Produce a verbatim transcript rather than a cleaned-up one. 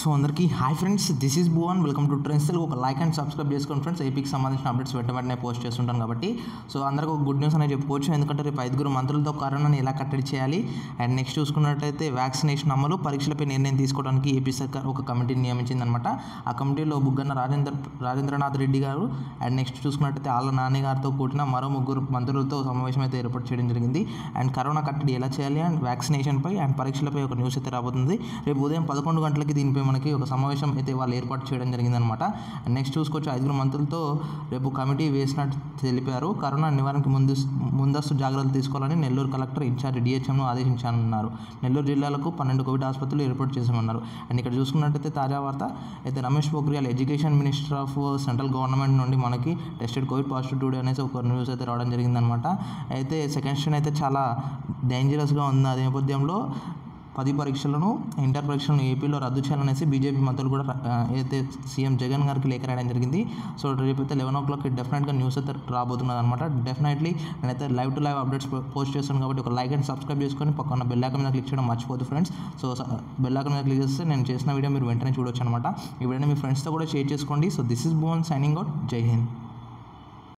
So అందరికీ hi friends, this is Bhuvan. Welcome to trends Telugu. ఒక like and subscribe చేసుకోండి friends. ఏపీకి సంబంధించిన అప్డేట్స్ వెంట వెంటనే పోస్ట్ చేస్తుంటాను కాబట్టి సో అందరికీ ఒక గుడ్ న్యూస్ అనేది చెప్పుకోవచ్చు. ఎందుకంటే రేపు ఐదుగురు మంత్రులతో కరోనాని ఎలా కట్టడి చేయాలి అండ్ నెక్స్ట్ చూసుకున్నట్లయితే వ్యాక్సినేషన్ అమలు, పరీక్షలపై నిర్ణయం తీసుకోవడానికి ఏపీ సర్కార్ ఒక కమిటీని నియమించిందనమాట. ఆ కమిటీలో బుగ్గన్న రాజేంద్ర రాజేంద్రనాథ్ రెడ్డి గారు అండ్ నెక్స్ట్ చూసుకున్నట్లయితే ఆళ్ళ నాని గారితో కూడిన మరో ముగ్గురు మంత్రులతో సమావేశం అయితే ఏర్పాటు చేయడం జరిగింది. అండ్ కరోనా కట్టడి ఎలా చేయాలి అండ్ వ్యాక్సినేషన్పై అండ్ పరీక్షలపై ఒక న్యూస్ అయితే రాబోతుంది. రేపు ఉదయం పదకొండు గంటలకి దీనిపై మనకి ఒక సమావేశం అయితే వాళ్ళు ఏర్పాటు చేయడం జరిగిందనమాట. నెక్స్ట్ చూసుకోవచ్చు, ఐదుగురు మంత్రులతో రేపు కమిటీ వేసినట్టు తెలిపారు. కరోనా నివారణకు ముందు ముందస్తు జాగ్రత్తలు తీసుకోవాలని నెల్లూరు కలెక్టర్ ఇన్ఛార్జ్ డిహెచ్ఎంను ఆదేశించారన్నారు. నెల్లూరు జిల్లాలకు పన్నెండు కోవిడ్ ఆసుపత్రులు ఏర్పాటు చేశామన్నారు. అండ్ ఇక్కడ చూసుకున్నట్టయితే తాజా వార్త అయితే Ramesh Pokhriyal education minister of central government నుండి మనకి టెస్టెడ్ కోవిడ్ పాజిటివ్ టుడే అనేసి ఒక న్యూస్ అయితే రావడం జరిగిందనమాట. అయితే సెకండ్ స్ట్రెయిన్ అయితే చాలా డేంజరస్గా ఉంది. అదే నేపథ్యంలో పది పరీక్షలను ఇంటర్ పరీక్షలను ఏపీలో రద్దు చేయాలనేసి బీజేపీ మంత్రులు కూడా అయితే సీఎం జగన్ గారికి లేఖ రాయడం జరిగింది. సో రేపైతే లెవెన్ ఓ క్లాక్కి డెఫినెట్గా న్యూస్ అయితే రాబోతున్నది అనమాట. డెఫినెట్లీ నేనైతే live to live updates post చేస్తాను కాబట్టి ఒక లైక్ అండ్ సబ్స్క్రైబ్ చేసుకొని పక్కన బెల్ ఐకాన్ మీద క్లిక్ చేయడం మర్చిపోద్దు ఫ్రెండ్స్. సో బెల్ ఐకాన్ మీద క్లిక్ చేస్తే నేను చేసిన వీడియో మీరు వెంటనే చూడొచ్చు అనమాట. ఈ వీడియోని మీ ఫ్రెండ్స్తో కూడా షేర్ చేసుకోండి. So this is Bhuvan signing out. జై హింద్.